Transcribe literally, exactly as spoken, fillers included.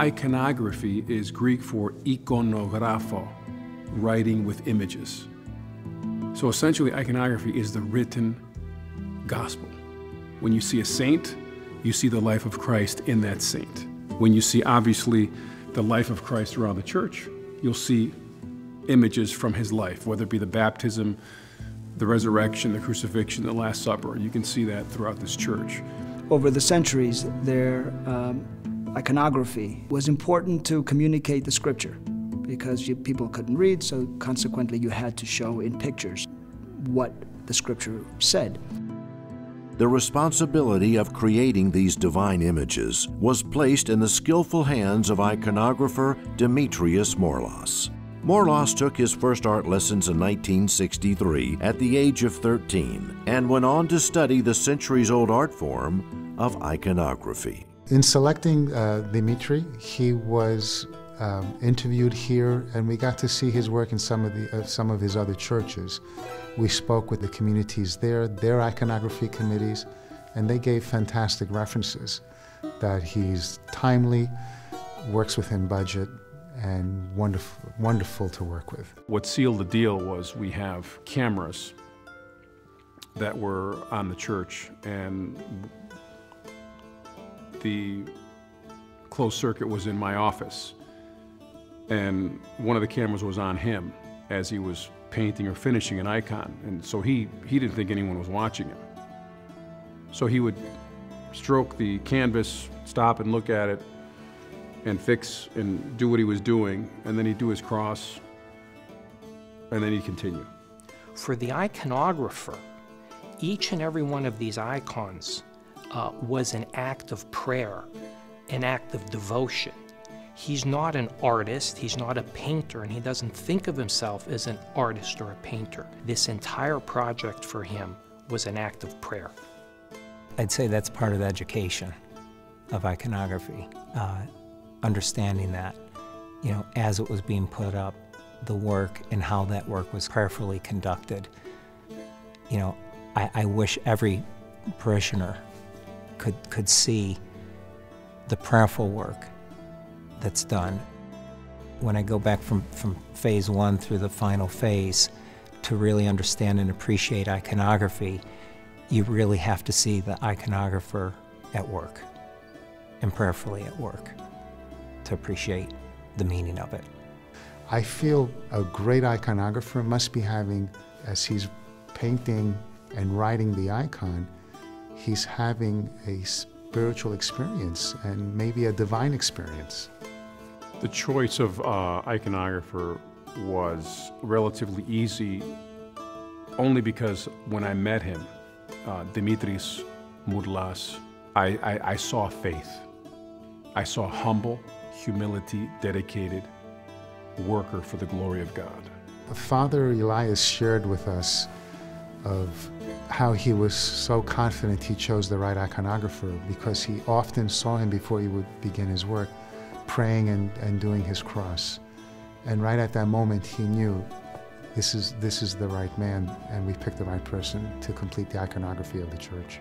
Iconography is Greek for iconographo, writing with images. So essentially, iconography is the written gospel. When you see a saint, you see the life of Christ in that saint. When you see, obviously, the life of Christ around the church, you'll see images from his life, whether it be the baptism, the resurrection, the crucifixion, the Last Supper. You can see that throughout this church. Over the centuries, their um, iconography was important to communicate the scripture because you, people couldn't read, so consequently you had to show in pictures what the scripture said. The responsibility of creating these divine images was placed in the skillful hands of iconographer Dimitrios Mourlas. Mourlas took his first art lessons in nineteen sixty-three at the age of thirteen and went on to study the centuries-old art form of iconography. In selecting uh, Dimitri, he was um, interviewed here, and we got to see his work in some of, the, uh, some of his other churches. We spoke with the communities there, their iconography committees, and they gave fantastic references that he's timely, works within budget, and wonderful, wonderful to work with. What sealed the deal was we have cameras that were on the church, and the closed circuit was in my office, and one of the cameras was on him as he was painting or finishing an icon, and so he, he didn't think anyone was watching him. So he would stroke the canvas, stop and look at it, and fix and do what he was doing, and then he'd do his cross, and then he'd continue. For the iconographer, each and every one of these icons uh, was an act of prayer, an act of devotion. He's not an artist, he's not a painter, and he doesn't think of himself as an artist or a painter. This entire project for him was an act of prayer. I'd say that's part of the education of iconography, uh, understanding that, you know, as it was being put up, the work and how that work was prayerfully conducted. You know, I, I wish every parishioner could, could see the prayerful work that's done. When I go back from, from phase one through the final phase to really understand and appreciate iconography, you really have to see the iconographer at work and prayerfully at work to appreciate the meaning of it. I feel a great iconographer must be having, as he's painting and writing the icon, he's having a spiritual experience and maybe a divine experience. The choice of uh, iconographer was relatively easy only because when I met him, uh, Dimitrios Mourlas, I, I, I saw faith. I saw humble, humility, dedicated worker for the glory of God. Father Elias shared with us of how he was so confident he chose the right iconographer because he often saw him before he would begin his work, praying and, and doing his cross. And right at that moment, he knew this is, this is the right man, and we picked the right person to complete the iconography of the church.